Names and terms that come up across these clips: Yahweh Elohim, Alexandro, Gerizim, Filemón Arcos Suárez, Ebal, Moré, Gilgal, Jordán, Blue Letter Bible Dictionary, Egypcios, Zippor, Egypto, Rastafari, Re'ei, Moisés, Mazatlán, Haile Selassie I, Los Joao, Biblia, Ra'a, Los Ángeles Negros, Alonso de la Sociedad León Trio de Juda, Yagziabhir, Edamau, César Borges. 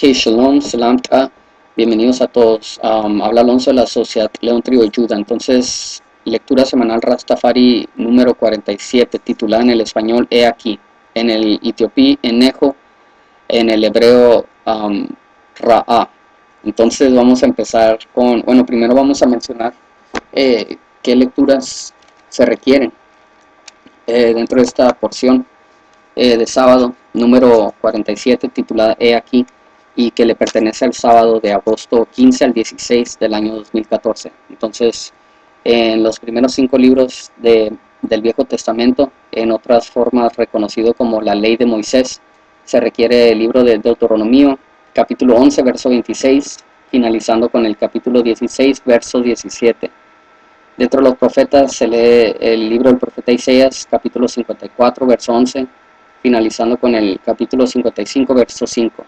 Que shalom, salam ta, bienvenidos a todos. Habla Alonso de la Sociedad León Trio de Juda. Entonces, lectura semanal Rastafari número 47, titulada en el español He aquí, en el etiopí Enejo, en el hebreo Ra'a. Entonces vamos a empezar con, bueno, primero vamos a mencionar qué lecturas se requieren dentro de esta porción de sábado número 47, titulada He aquí, y que le pertenece al sábado de agosto 15 al 16 del año 2014. Entonces, en los primeros 5 libros del Viejo Testamento, en otras formas reconocido como la Ley de Moisés, se requiere el libro de Deuteronomio, capítulo 11, verso 26, finalizando con el capítulo 16, verso 17. Dentro de los profetas se lee el libro del profeta Isaías, capítulo 54, verso 11, finalizando con el capítulo 55, verso 5.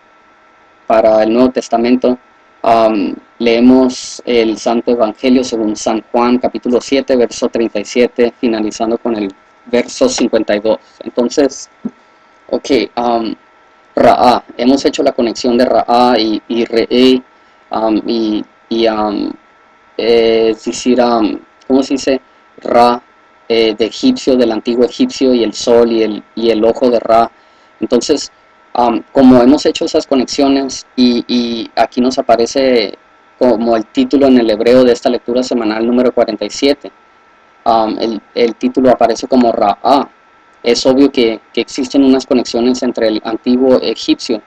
Para el Nuevo Testamento leemos el Santo Evangelio según San Juan, capítulo 7, verso 37, finalizando con el verso 52. Entonces, ok, Ra'a, hemos hecho la conexión de Ra'a y Re'ei, es decir, ¿cómo se dice? Ra, de egipcio, del antiguo egipcio, y el sol y el ojo de Ra. Entonces, como hemos hecho esas conexiones, y aquí nos aparece como el título en el hebreo de esta lectura semanal número 47, el título aparece como Ra'a. Es obvio que existen unas conexiones entre el antiguo egipcio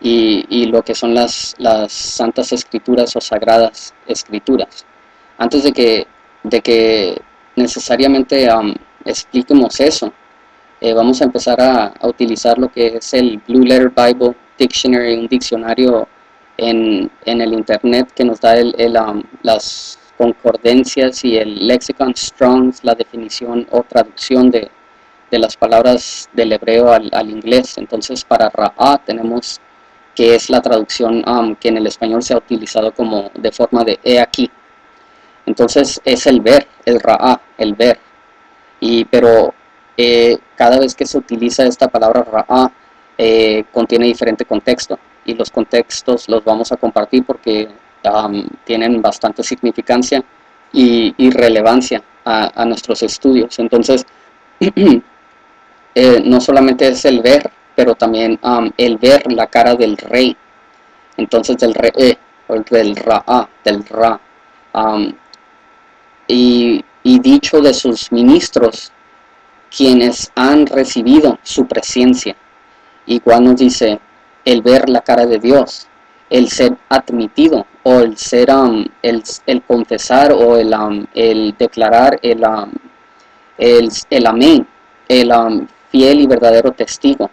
y lo que son las santas escrituras o sagradas escrituras. Antes de que necesariamente expliquemos eso, vamos a empezar a utilizar lo que es el Blue Letter Bible Dictionary, un diccionario en el internet que nos da las concordancias y el lexicon Strong's, la definición o traducción de las palabras del hebreo al inglés. Entonces, para Ra'a tenemos que es la traducción que en el español se ha utilizado como de forma de he aquí. Entonces, es el ver, el Ra'a, el ver. Pero cada vez que se utiliza esta palabra Ra'a, contiene diferente contexto, y los contextos los vamos a compartir porque tienen bastante significancia y relevancia a nuestros estudios. Entonces, no solamente es el ver, pero también el ver la cara del rey. Entonces, del Re'e, o del Ra'a, del Ra, y dicho de sus ministros, quienes han recibido su presencia. Igual nos dice el ver la cara de Dios, el ser admitido, o el ser el confesar, o el declarar el amén, el fiel y verdadero testigo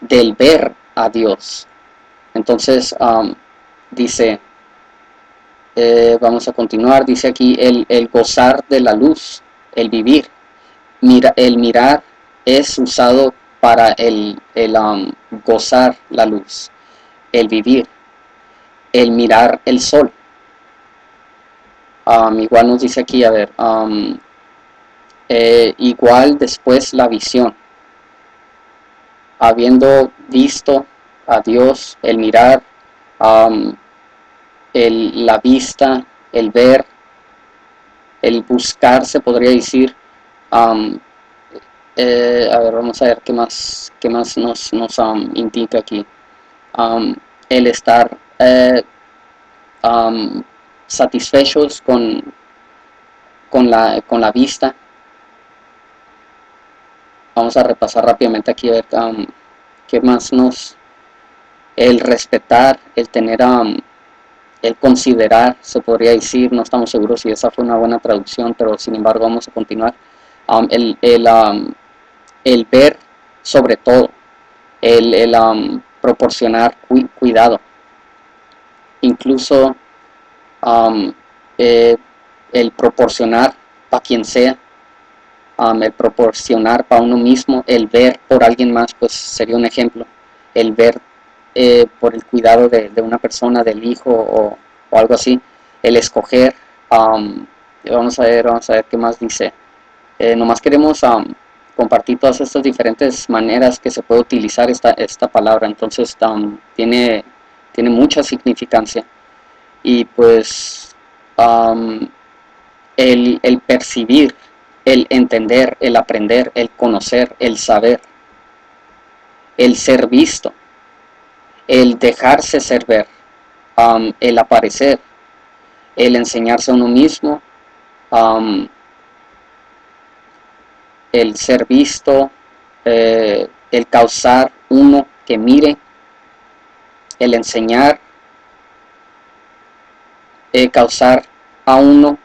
del ver a Dios. Entonces dice, vamos a continuar, dice aquí el gozar de la luz, el vivir. El mirar es usado para el gozar la luz, el vivir, el mirar el sol. Igual nos dice aquí, a ver, igual después la visión. Habiendo visto a Dios, el mirar, la vista, el ver, el buscar, se podría decir. A ver, vamos a ver qué más nos indica aquí. El estar satisfechos con la vista. Vamos a repasar rápidamente aquí a ver qué más el respetar, el tener, el considerar, se podría decir. No estamos seguros si esa fue una buena traducción, pero sin embargo vamos a continuar. El ver sobre todo, el proporcionar cuidado, incluso el proporcionar para quien sea, el proporcionar para uno mismo, el ver por alguien más, pues sería un ejemplo, el ver por el cuidado de una persona, del hijo o algo así, el escoger. Vamos a ver qué más dice. Nomás queremos compartir todas estas diferentes maneras que se puede utilizar esta palabra. Entonces, tiene tiene mucha significancia. Y pues el percibir, el entender, el aprender, el conocer, el saber, el ser visto, el dejarse ser ver, el aparecer, el enseñarse a uno mismo, el ser visto, el causar uno que mire, el enseñar, causar a uno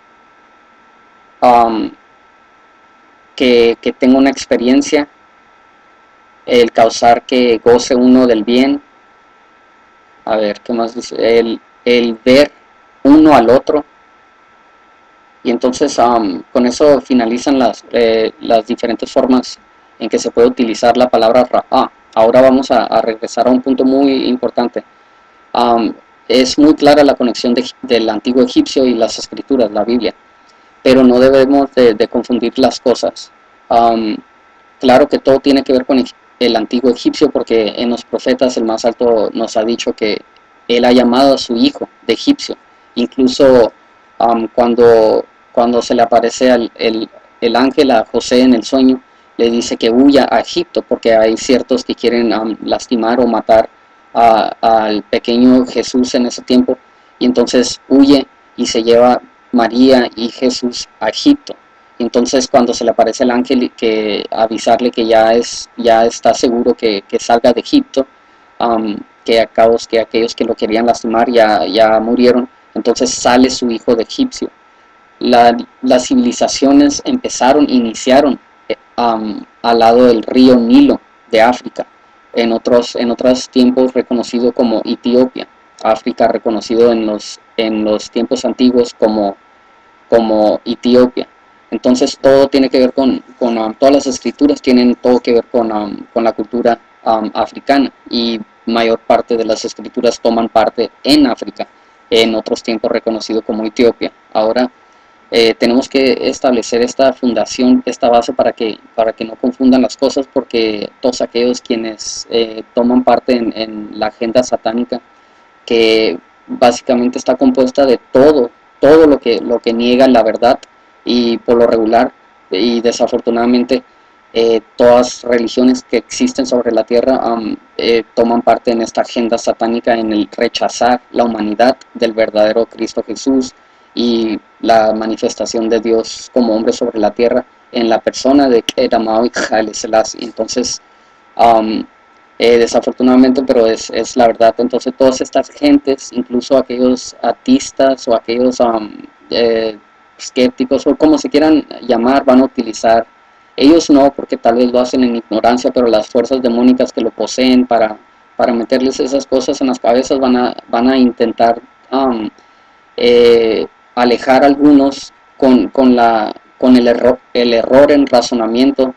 que tenga una experiencia, el causar que goce uno del bien. A ver, ¿qué más dice? El ver uno al otro. Y entonces con eso finalizan las diferentes formas en que se puede utilizar la palabra Ra'a. Ahora vamos a regresar a un punto muy importante. Es muy clara la conexión del antiguo egipcio y las escrituras, la Biblia, pero no debemos de confundir las cosas. Claro que todo tiene que ver con el antiguo egipcio, porque en los profetas el más alto nos ha dicho que él ha llamado a su hijo de egipcio. Incluso cuando se le aparece el ángel a José en el sueño, le dice que huya a Egipto, porque hay ciertos que quieren lastimar o matar al pequeño Jesús en ese tiempo. Y entonces huye y se lleva María y Jesús a Egipto. Entonces cuando se le aparece el ángel que avisarle que ya está seguro que salga de Egipto, que aquellos que lo querían lastimar ya murieron, entonces sale su hijo de egipcio. Las civilizaciones iniciaron al lado del río Nilo de África, en otros tiempos reconocido como Etiopía, África reconocido en los tiempos antiguos como Etiopía. Entonces todo tiene que ver con todas las escrituras tienen todo que ver con la cultura africana, y mayor parte de las escrituras toman parte en África, en otros tiempos reconocido como Etiopía. Ahora tenemos que establecer esta fundación, esta base, para que no confundan las cosas, porque todos aquellos quienes toman parte en la agenda satánica, que básicamente está compuesta de todo lo que niega la verdad, y por lo regular y desafortunadamente todas religiones que existen sobre la tierra toman parte en esta agenda satánica, en el rechazar la humanidad del verdadero Cristo Jesús y la manifestación de Dios como hombre sobre la tierra en la persona de Edamau y Haile Selassie. Entonces desafortunadamente, pero es la verdad. Entonces todas estas gentes, incluso aquellos ateístas o aquellos escépticos o como se quieran llamar, van a utilizar, ellos no, porque tal vez lo hacen en ignorancia, pero las fuerzas demoníacas que lo poseen para meterles esas cosas en las cabezas van a intentar alejar a algunos con el error en razonamiento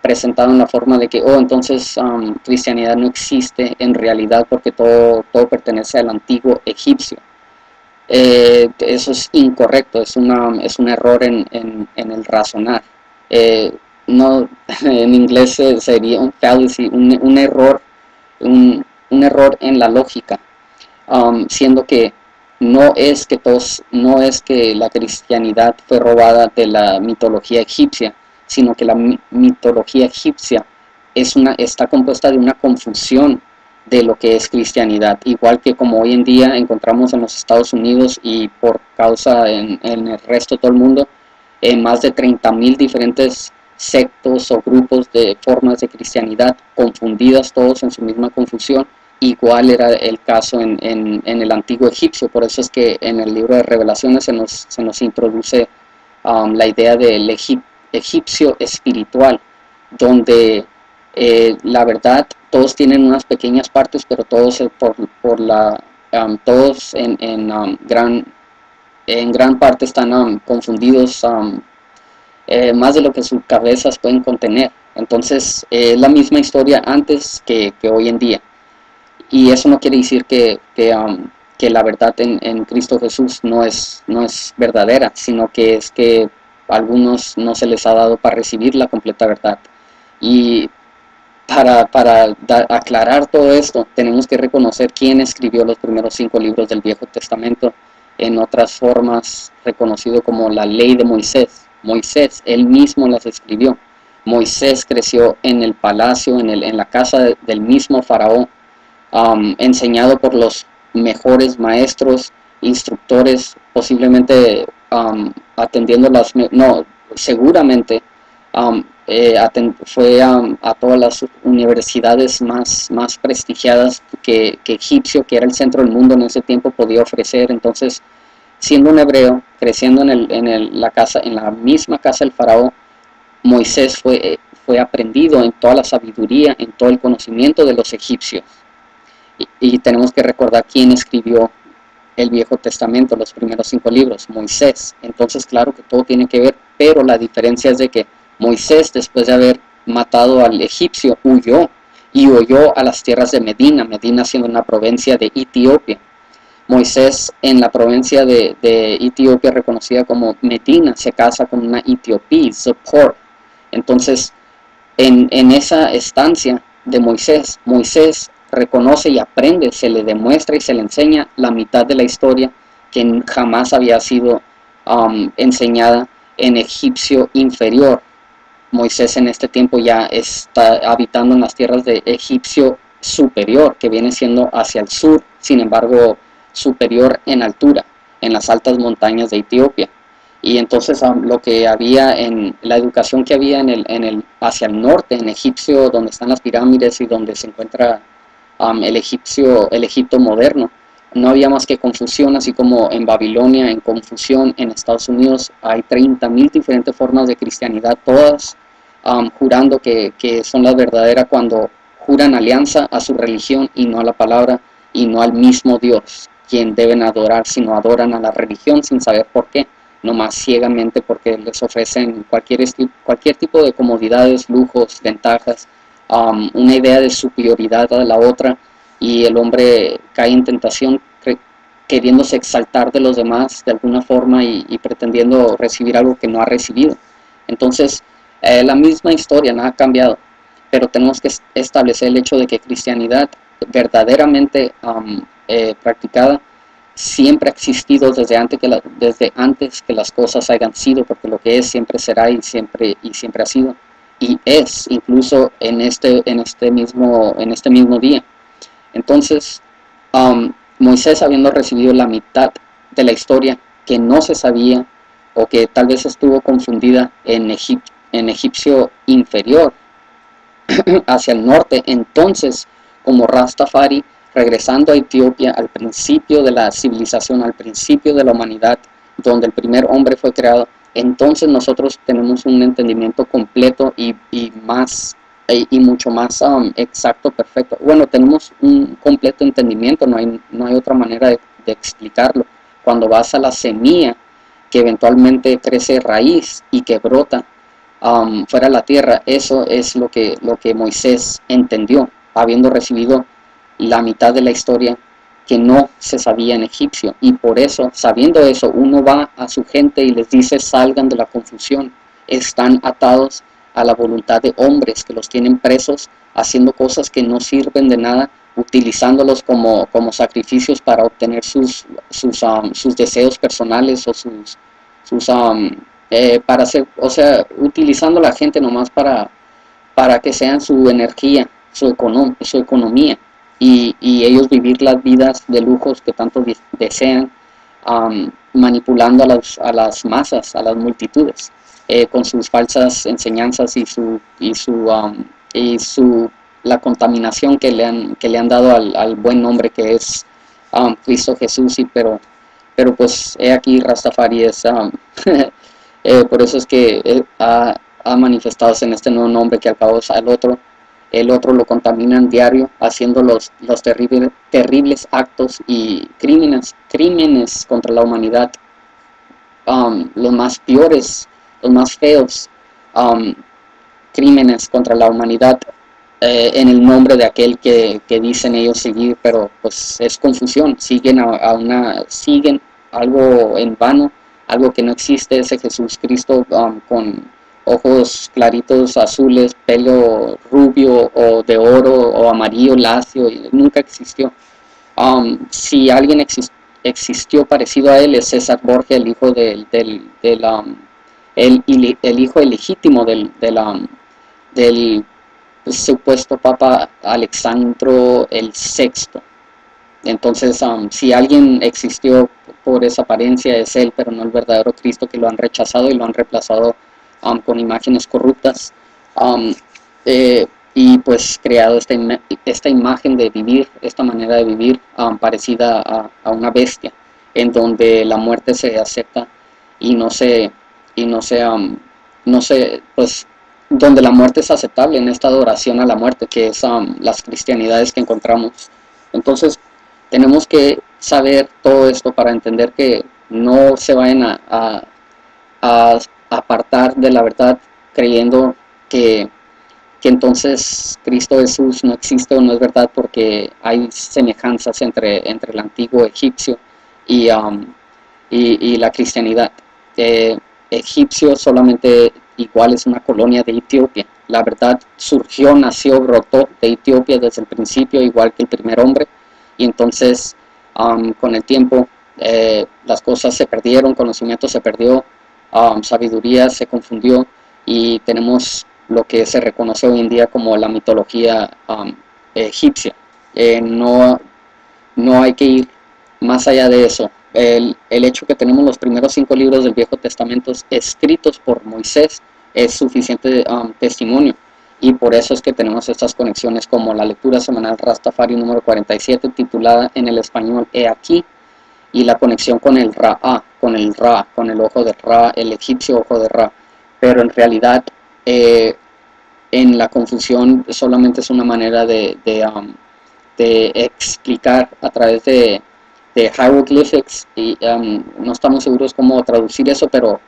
presentado en la forma de que, oh, entonces cristianidad no existe en realidad, porque todo pertenece al antiguo egipcio. Eso es incorrecto, es un error en el razonar. No, en inglés sería un fallacy, un error en la lógica, siendo que no es que la cristianidad fue robada de la mitología egipcia, sino que la mitología egipcia está compuesta de una confusión de lo que es cristianidad, igual que como hoy en día encontramos en los Estados Unidos, y por causa en el resto de todo el mundo, más de 30,000 diferentes sectos o grupos de formas de cristianidad, confundidas todos en su misma confusión. Igual era el caso en el antiguo egipcio. Por eso es que en el libro de Revelaciones se nos introduce la idea del egipcio espiritual, donde la verdad, todos tienen unas pequeñas partes, pero todos en gran parte están confundidos, más de lo que sus cabezas pueden contener. Entonces es la misma historia antes que hoy en día, y eso no quiere decir que la verdad en Cristo Jesús no es verdadera, sino que es que a algunos no se les ha dado para recibir la completa verdad. Y para aclarar todo esto, tenemos que reconocer quién escribió los primeros 5 libros del Viejo Testamento, en otras formas reconocido como la Ley de Moisés. Moisés, él mismo las escribió. Moisés creció en el palacio, en la casa del mismo faraón, enseñado por los mejores maestros, instructores, posiblemente atendiendo las... No, seguramente fue a todas las universidades más prestigiadas que Egipcio, que era el centro del mundo en ese tiempo, podía ofrecer. Entonces, siendo un hebreo, creciendo en la misma casa del faraón, Moisés fue aprendido en toda la sabiduría, en todo el conocimiento de los egipcios. Y tenemos que recordar quién escribió el Viejo Testamento, los primeros 5 libros, Moisés. Entonces, claro que todo tiene que ver, pero la diferencia es de que Moisés, después de haber matado al egipcio, huyó, y huyó a las tierras de Medina, Medina siendo una provincia de Etiopía. Moisés, en la provincia de Etiopía, reconocida como Medina, se casa con una etiopía, Zippor. Entonces, en esa estancia de Moisés, Moisés reconoce y aprende, se le demuestra y se le enseña la mitad de la historia que jamás había sido enseñada en egipcio inferior. Moisés en este tiempo ya está habitando en las tierras de egipcio superior, que viene siendo hacia el sur, sin embargo superior en altura, en las altas montañas de Etiopía. Y entonces lo que había en la educación que había hacia el norte, en egipcio, donde están las pirámides y donde se encuentra el Egipto moderno, no había más que confusión, así como en Babilonia, en confusión. En Estados Unidos hay 30,000 diferentes formas de cristianidad, todas jurando que son las verdaderas, cuando juran alianza a su religión y no a la palabra y no al mismo Dios, quien deben adorar, sino adoran a la religión sin saber por qué, nomás ciegamente porque les ofrecen cualquier tipo de comodidades, lujos, ventajas, una idea de superioridad a la otra, y el hombre cae en tentación queriéndose exaltar de los demás de alguna forma y pretendiendo recibir algo que no ha recibido. Entonces, la misma historia, nada ha cambiado, pero tenemos que establecer el hecho de que cristianidad verdaderamente practicada siempre ha existido desde antes que las cosas hayan sido, porque lo que es siempre será y siempre ha sido. Y es incluso en este mismo día. Entonces, Moisés, habiendo recibido la mitad de la historia que no se sabía, o que tal vez estuvo confundida en egipcio inferior hacia el norte, entonces, como Rastafari, regresando a Etiopía al principio de la civilización, al principio de la humanidad, donde el primer hombre fue creado, entonces nosotros tenemos un entendimiento completo y mucho más exacto, perfecto. Bueno, tenemos un completo entendimiento, no hay otra manera de explicarlo. Cuando vas a la semilla que eventualmente crece raíz y que brota fuera de la tierra, eso es lo que Moisés entendió, habiendo recibido la mitad de la historia que no se sabía en egipcio. Y por eso, sabiendo eso, uno va a su gente y les dice: salgan de la confusión, están atados a la voluntad de hombres que los tienen presos, haciendo cosas que no sirven de nada, utilizándolos como sacrificios para obtener sus deseos personales, o utilizando a la gente nomás para que sean su energía, su economía, y ellos vivir las vidas de lujos que tanto desean, manipulando a las masas, a las multitudes, con sus falsas enseñanzas y la contaminación que le han dado al buen nombre que es Cristo Jesús. Pero pues he aquí, Rastafari es por eso es que ha manifestado en este nuevo nombre, que al cabo es el otro. El otro lo contaminan diario, haciendo los terribles actos y crímenes contra la humanidad, los más peores, los más feos, crímenes contra la humanidad, en el nombre de aquel que dicen ellos seguir. Pero pues es confusión, siguen algo en vano, algo que no existe. Ese Jesús Cristo con ojos claritos, azules, pelo rubio o de oro o amarillo lacio, nunca existió. Si alguien existió parecido a él, es César Borges, el hijo el hijo ilegítimo del supuesto Papa Alexandro el VI. Entonces, si alguien existió por esa apariencia, es él, pero no el verdadero Cristo, que lo han rechazado y lo han reemplazado con imágenes corruptas, y pues creado esta imagen de vivir, esta manera de vivir parecida a una bestia, en donde la muerte se acepta y donde la muerte es aceptable en esta adoración a la muerte, que es las cristianidades que encontramos. Entonces, tenemos que saber todo esto para entender que no se vayan a apartar de la verdad creyendo que entonces Cristo Jesús no existe o no es verdad, porque hay semejanzas entre el antiguo egipcio y la cristianidad. Egipcio solamente igual es una colonia de Etiopía. La verdad surgió, nació, brotó de Etiopía desde el principio, igual que el primer hombre. Y entonces con el tiempo las cosas se perdieron, conocimiento se perdió, sabiduría se confundió, y tenemos lo que se reconoce hoy en día como la mitología egipcia. No hay que ir más allá de eso. El hecho que tenemos los primeros 5 libros del Viejo Testamento escritos por Moisés es suficiente testimonio. Y por eso es que tenemos estas conexiones, como la lectura semanal Rastafari número 47, titulada en el español He Aquí, y la conexión con el Ra'a, con el ojo de Ra, el egipcio ojo de Ra. Pero en realidad, en la confusión solamente es una manera de explicar a través de hieroglyphics, y no estamos seguros cómo traducir eso, pero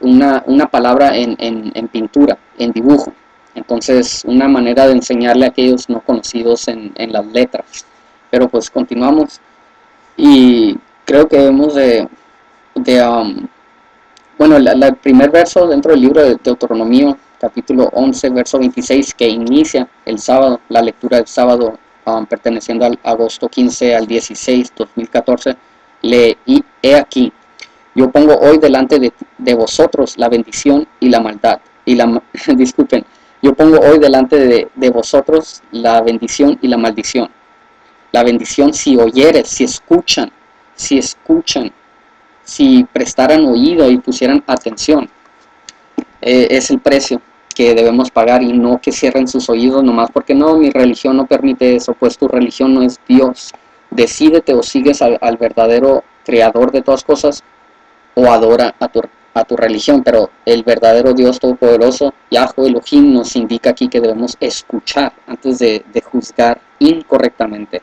una palabra en pintura, en dibujo. Entonces, una manera de enseñarle a aquellos no conocidos en las letras. Pero pues continuamos, y creo que debemos bueno, el primer verso dentro del libro de Deuteronomio, capítulo 11, verso 26, que inicia el sábado, la lectura del sábado, perteneciendo al agosto 15 al 16, 2014, leí: He aquí, yo pongo hoy delante de vosotros la bendición y la maldad, yo pongo hoy delante de vosotros la bendición y la maldición. La bendición, si oyeres, si prestaran oído y pusieran atención. Es el precio que debemos pagar, y no que cierren sus oídos nomás porque no, mi religión no permite eso. Pues tu religión no es Dios. Decídete, o sigues al verdadero creador de todas cosas, o adora a tu religión. Pero el verdadero Dios Todopoderoso, Yahweh Elohim, nos indica aquí que debemos escuchar antes de juzgar incorrectamente.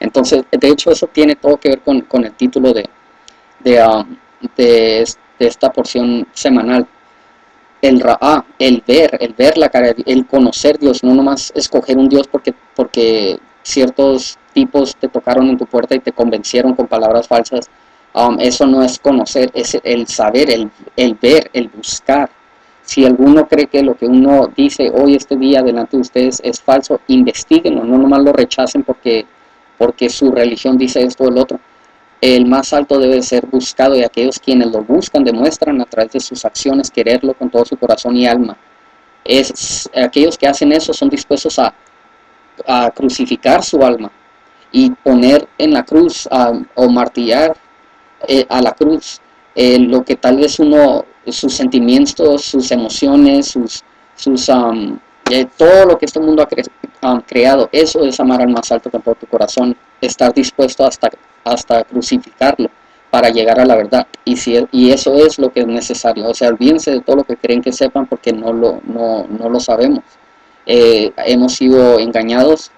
Entonces, de hecho, eso tiene todo que ver con el título de esta porción semanal. El Ra'a, el ver la cara, el conocer Dios, no nomás escoger un Dios porque ciertos tipos te tocaron en tu puerta y te convencieron con palabras falsas. Eso no es conocer, es el saber, el ver, el buscar. Si alguno cree que lo que uno dice hoy, este día, delante de ustedes es falso, investiguenlo, no nomás lo rechacen porque su religión dice esto o el otro. El más alto debe ser buscado, y aquellos quienes lo buscan demuestran a través de sus acciones quererlo con todo su corazón y alma. Aquellos que hacen eso son dispuestos a crucificar su alma y poner en la cruz o martillar a la cruz lo que tal vez uno, sus sentimientos, sus emociones, todo lo que este mundo ha creado. Eso es amar al más alto con todo tu corazón, estar dispuesto hasta crucificarlo para llegar a la verdad, y eso es lo que es necesario. O sea, olvídense de todo lo que creen que sepan, porque no lo sabemos. Hemos sido engañados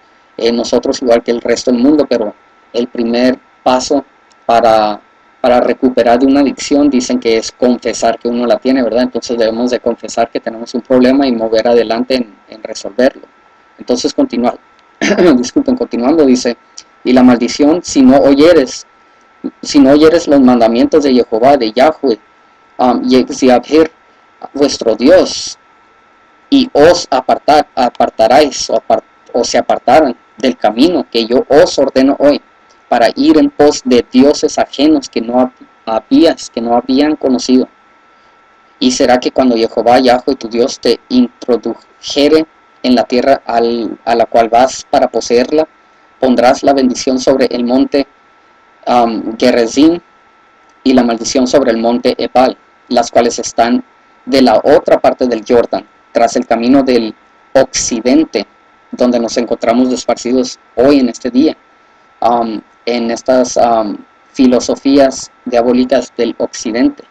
nosotros, igual que el resto del mundo. Pero el primer paso para recuperar de una adicción, dicen que es confesar que uno la tiene, ¿verdad? Entonces debemos de confesar que tenemos un problema y mover adelante en resolverlo. Entonces, continuando, dice: y la maldición, si no oyeres los mandamientos de Jehová, de Yahweh, Yagziabhir, vuestro Dios, y os apartaréis o se apartaron del camino que yo os ordeno hoy, para ir en pos de dioses ajenos que no habían conocido. Y será que cuando Jehová, Yahweh tu Dios, te introdujere en la tierra a la cual vas para poseerla, pondrás la bendición sobre el monte Gerizim y la maldición sobre el monte Ebal, las cuales están de la otra parte del Jordán, tras el camino del occidente, donde nos encontramos esparcidos hoy en este día, en estas filosofías diabólicas del occidente.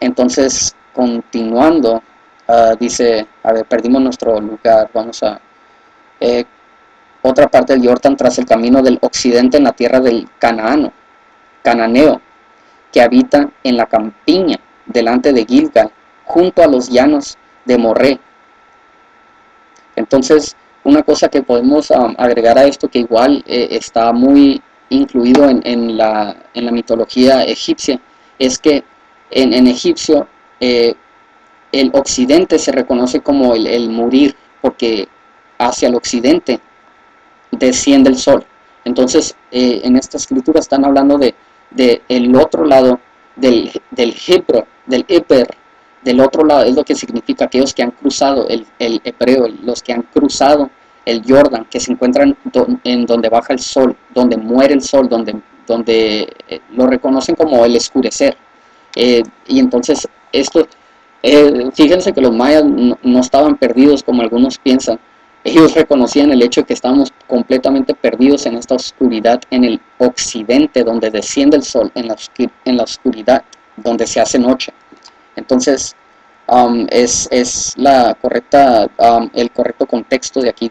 Entonces, continuando, dice, a ver, perdimos nuestro lugar, vamos a otra parte del Jordán, tras el camino del occidente, en la tierra del Cananeo, que habita en la campiña delante de Gilgal, junto a los llanos de Moré. Entonces, una cosa que podemos agregar a esto, que igual está muy incluido en la mitología egipcia, es que en egipcio el occidente se reconoce como el Murir, porque hacia el occidente desciende el sol. Entonces, en esta escritura están hablando de el otro lado del otro lado, es lo que significa aquellos que han cruzado el hebreo, los que han cruzado el Jordán, que se encuentran en donde baja el sol, donde muere el sol, donde lo reconocen como el oscurecer. Y entonces esto, fíjense que los mayas no estaban perdidos como algunos piensan. Ellos reconocían el hecho de que estábamos completamente perdidos en esta oscuridad, en el occidente, donde desciende el sol, en la oscuridad, donde se hace noche. Entonces, es la correcta, el correcto contexto de aquí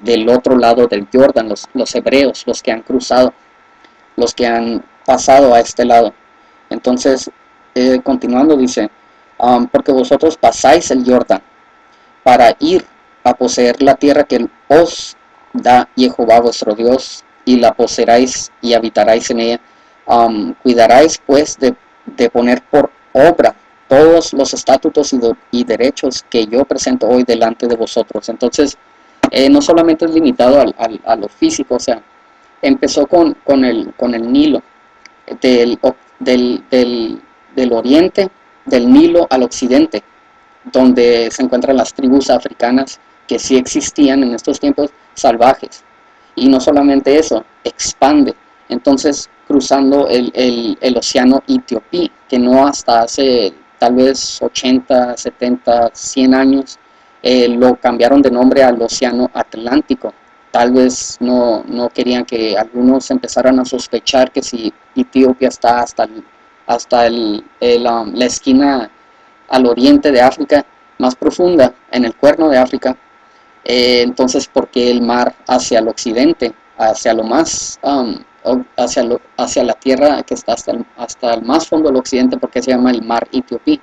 del otro lado del Jordán, los hebreos, los que han cruzado, los que han pasado a este lado. Entonces, continuando, dice, porque vosotros pasáis el Jordán para ir a poseer la tierra que os da Jehová vuestro Dios, y la poseeráis y habitaréis en ella. Cuidaréis pues de poner por obra todos los estatutos y derechos que yo presento hoy delante de vosotros. Entonces, no solamente es limitado a lo físico, o sea, empezó con el Nilo, del oriente, del Nilo al occidente, donde se encuentran las tribus africanas que sí existían en estos tiempos salvajes. Y no solamente eso, expande. Entonces, cruzando el océano Etiopía, que no hasta hace tal vez 80, 70, 100 años, lo cambiaron de nombre al océano Atlántico. Tal vez no querían que algunos empezaran a sospechar que si Etiopía está hasta la esquina al oriente de África, más profunda, en el cuerno de África, entonces, porque el mar hacia el occidente, hacia lo más, hacia la tierra que está hasta el más fondo del occidente, porque se llama el mar Etiopía.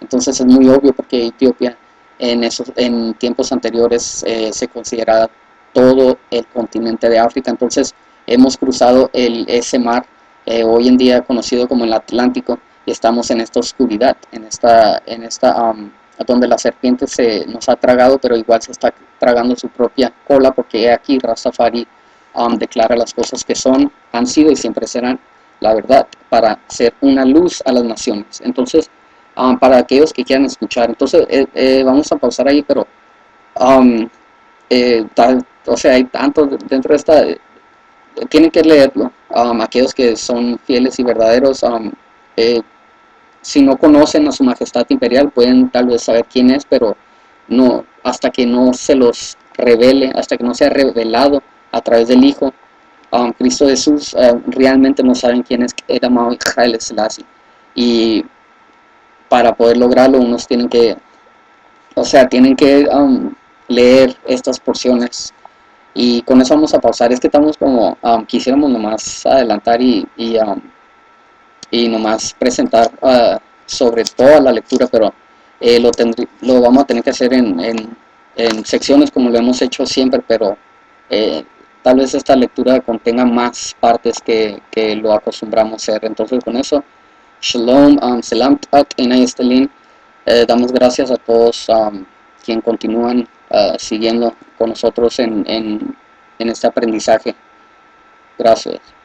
Entonces es muy obvio porque Etiopía en tiempos anteriores se consideraba todo el continente de África. Entonces hemos cruzado ese mar, hoy en día conocido como el Atlántico, y estamos en esta oscuridad, en esta donde la serpiente nos ha tragado, pero igual se está tragando su propia cola, porque aquí Rastafari declara las cosas que son, han sido y siempre serán la verdad, para ser una luz a las naciones. Entonces, para aquellos que quieran escuchar, entonces vamos a pausar ahí, pero o sea, hay tanto dentro de esta, tienen que leerlo, aquellos que son fieles y verdaderos. Si no conocen a su majestad imperial, pueden tal vez saber quién es, pero no, hasta que no se los revele, hasta que no sea revelado a través del Hijo, Cristo Jesús, realmente no saben quién es Edamau y Haile Selassie. Y para poder lograrlo, unos tienen que, o sea, tienen que leer estas porciones. Y con eso vamos a pausar. Es que estamos como, quisiéramos nomás adelantar y nomás presentar sobre toda la lectura, pero lo vamos a tener que hacer en secciones, como lo hemos hecho siempre, pero tal vez esta lectura contenga más partes que lo acostumbramos hacer. Entonces, con eso, Shalom, Selam, Tat, Enay, Estelin, damos gracias a todos quien continúan siguiendo con nosotros en este aprendizaje. Gracias.